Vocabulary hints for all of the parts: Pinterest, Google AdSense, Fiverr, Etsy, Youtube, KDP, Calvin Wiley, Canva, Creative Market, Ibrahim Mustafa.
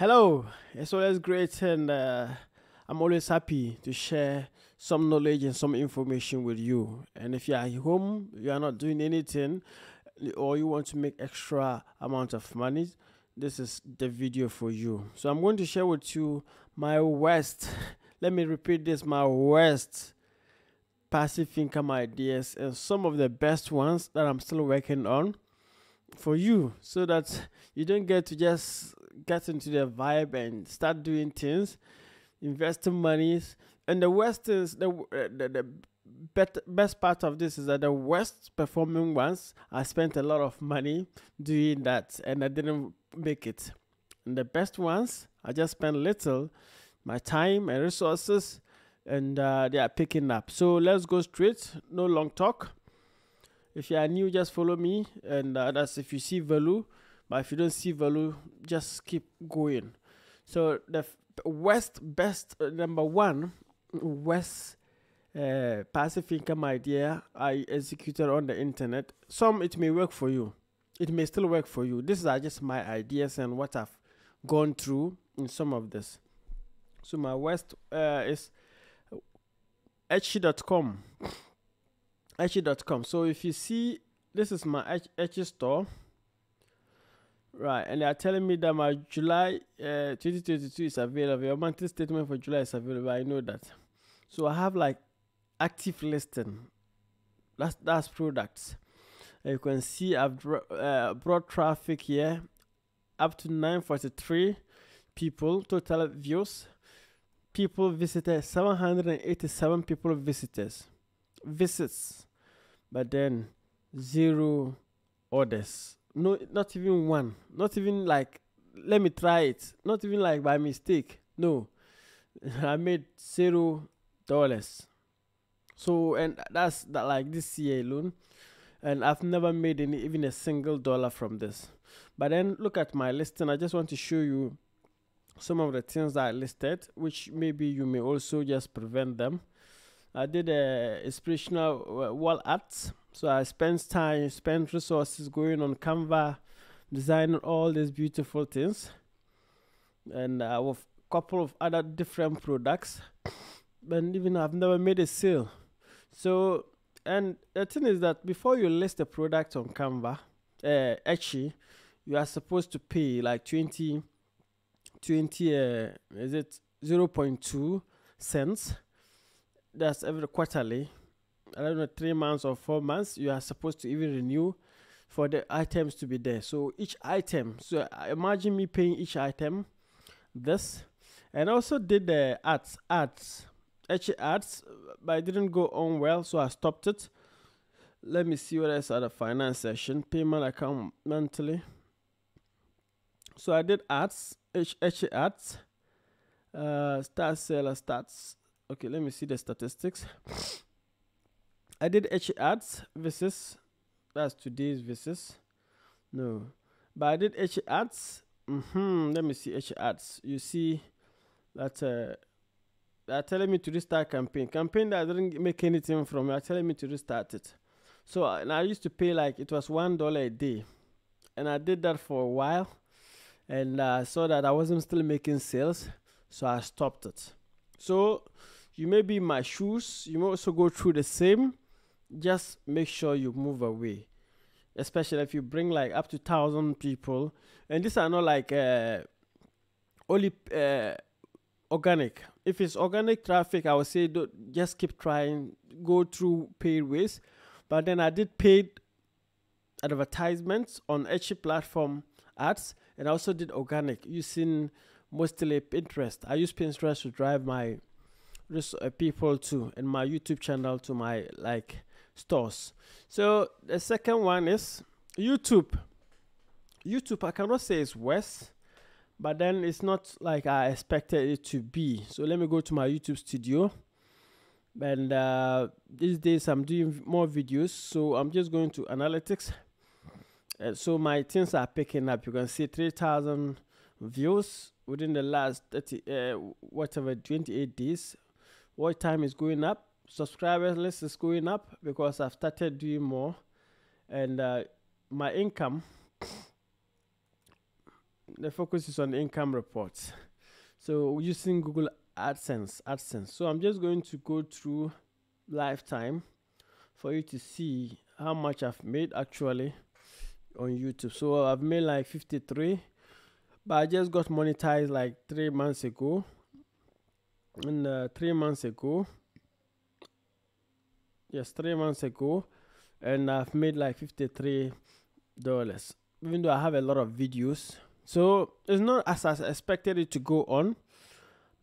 Hello, it's always great and I'm always happy to share some knowledge and some information with you. And if you are at home, you are not doing anything or you want to make extra amount of money, this is the video for you. So I'm going to share with you my worst, let me repeat this, my worst passive income ideas and some of the best ones that I'm still working on for you, so that you don't get to just get into the vibe and start doing things, investing monies. And the worst is the best part of this is that the worst performing ones, I spent a lot of money doing that and I didn't make it. And the best ones, I just spent little, my time and resources, and they are picking up. So let's go straight, no long talk. If you are new, just follow me, and that's if you see value. But if you don't see value, just keep going. So the number one worst passive income idea I executed on the internet. Some it may work for you, it may still work for you. These are just my ideas and what I've gone through in some of this. So my worst is Etsy.com. Etsy.com. So if you see, this is my Etsy store, right? And they are telling me that my July 2022 is available. Your monthly statement for July is available. I know that. So I have like active listing. That's products. And you can see I've brought traffic here up to 943 people. Total views. People visited 787 people visits. But then zero orders. No, not even one. Not even like, let me try it. Not even like by mistake. No, I made $0. So, and that's that, like this year alone. And I've never made any, even a single dollar from this. But then look at my listing. I just want to show you some of the things that I listed, which maybe you may also just prevent them. I did a inspirational wall art, so I spent time, spent resources going on Canva, designing all these beautiful things, and with a couple of other different products. And even I've never made a sale. So, and the thing is that before you list a product on Canva, Etsy, you are supposed to pay like 0.2 cents. That's every quarterly, I don't know, 3 months or 4 months. You are supposed to even renew for the items to be there. So each item, so imagine me paying each item this. And I also did the ads, but it didn't go on well, so I stopped it. Let me see what else at the finance session, payment account monthly. So I did ads, ads, start seller stats. Okay, let me see the statistics. I did H ads versus, that's today's versus. No, but I did H ads. Let me see H ads. You see that they're telling me to restart campaign. Campaign that I didn't make anything from, they're telling me to restart it. So and I used to pay like, it was $1 a day. And I did that for a while. And I saw that I wasn't still making sales. So I stopped it. So you may be in my shoes, you may also go through the same. Just make sure you move away, especially if you bring like up to 1,000 people. And these are not like only organic. If it's organic traffic, I would say don't, just keep trying, go through paid ways. But then I did paid advertisements on Etsy platform ads, and I also did organic using mostly Pinterest. I use Pinterest to drive my people to, and my YouTube channel to my like stores. So the second one is YouTube. YouTube, I cannot say it's worse, but then it's not like I expected it to be. So let me go to my YouTube studio. And these days I'm doing more videos. So I'm just going to analytics. So my things are picking up. You can see 3,000 views within the last 28 days. Watch time is going up, subscribers list is going up because I've started doing more. And my income the focus is on income reports. So using Google AdSense. So I'm just going to go through lifetime for you to see how much I've made actually on YouTube. So I've made like 53, but I just got monetized like 3 months ago. And 3 months ago, yes, 3 months ago, and I've made like $53, even though I have a lot of videos. So it's not as I expected it to go on,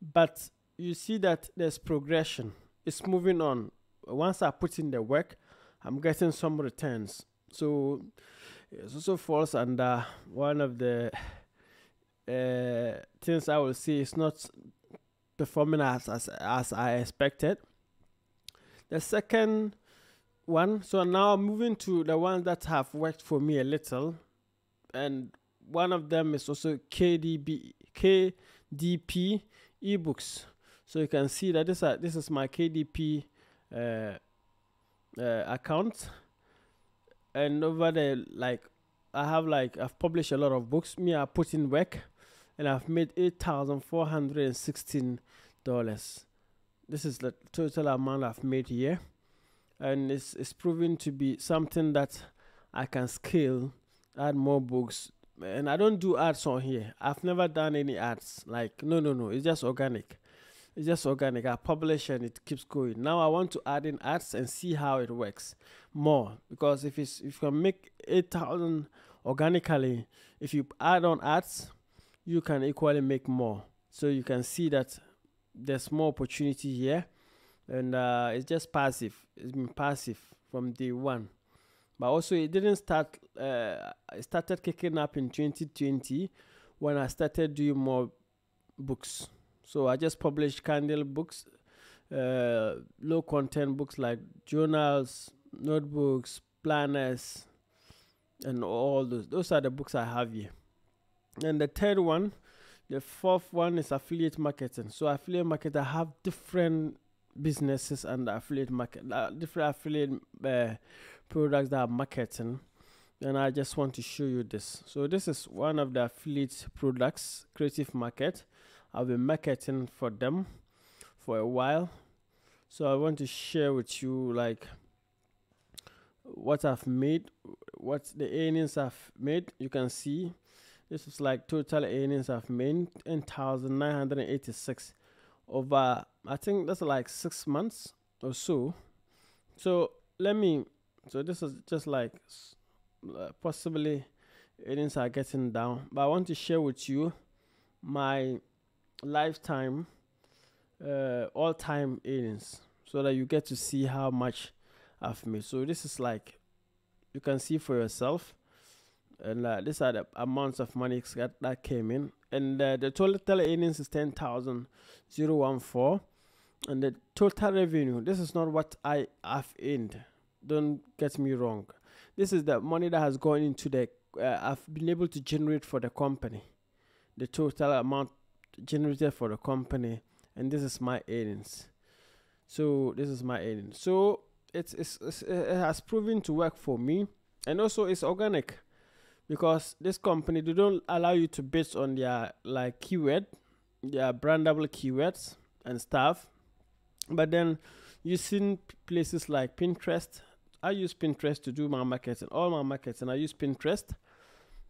but you see that there's progression. It's moving on. Once I put in the work, I'm getting some returns. So it also falls under one of the things I will say it's not performing as I expected. The second one, so now I'm moving to the ones that have worked for me a little, and one of them is also KDP ebooks. So you can see that this is my KDP account, and over there, like I've published a lot of books. Me, I put in work, and I've made $8,416. This is the total amount I've made here, and it's proven to be something that I can scale, add more books. And I don't do ads on here. I've never done any ads. Like, no. It's just organic. It's just organic. I publish and it keeps going. Now I want to add in ads and see how it works more. Because if you make 8,000 organically, if you add on ads, you can equally make more. So you can see that there's more opportunity here. And it's just passive. It's been passive from day one. But also it didn't start, it started kicking up in 2020 when I started doing more books. So I just published candle books, low content books like journals, notebooks, planners, and all those. Those are the books I have here. And the third one, the fourth one is affiliate marketing. So affiliate marketing, I have different businesses and affiliate market, different affiliate products that are marketing, and I just want to show you this. So this is one of the affiliate products, Creative Market. I've been marketing for them for a while, so I want to share with you like what I've made, what the earnings I've made. You can see this is like total earnings I've made, 10,986 over, I think that's like 6 months or so. So so this is just like possibly earnings are getting down, but I want to share with you my lifetime all-time earnings so that you get to see how much I've made. So this is like, you can see for yourself, and these are the amounts of money that came in, and the total earnings is 10,014, and the total revenue, this is not what I have earned. Don't get me wrong. This is the money that has gone into the I've been able to generate for the company, the total amount generated for the company, and this is my earnings. So this is my earnings. So it has proven to work for me, and also it's organic, because this company, they don't allow you to base on their like keyword, their brandable keywords and stuff. But then using places like Pinterest, I use Pinterest to do my marketing, all my marketing. I use Pinterest.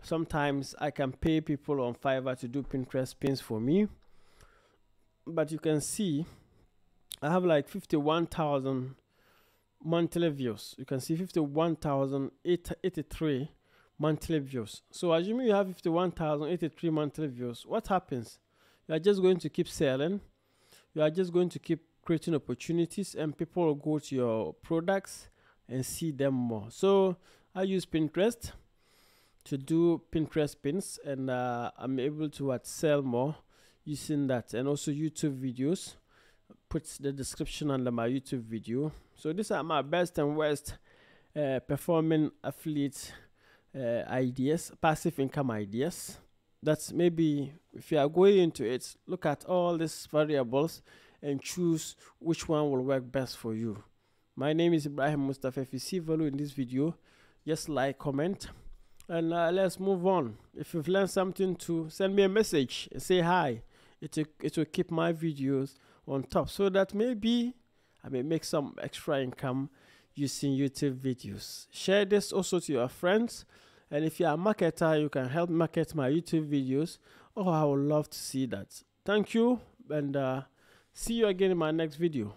Sometimes I can pay people on Fiverr to do Pinterest pins for me. But you can see I have like 51,000 monthly views. You can see 51,083 monthly views. So assuming you have 51,083 monthly views, what happens? You are just going to keep selling. You are just going to keep creating opportunities, and people will go to your products and see them more. So I use Pinterest to do Pinterest pins, and I'm able to sell more using that, and also YouTube videos. Put the description under my YouTube video. So these are my best and worst performing affiliate ideas, passive income ideas. That's maybe if you are going into it, look at all these variables and choose which one will work best for you. My name is Ibrahim Mustafa. If you see value in this video, just like, comment, and let's move on. If you've learned something, to send me a message and say hi. It will keep my videos on top, so that maybe I may make some extra income using YouTube videos. Share this also to your friends, and if you are a marketer, you can help market my YouTube videos. Oh, I would love to see that. Thank you, and see you again in my next video.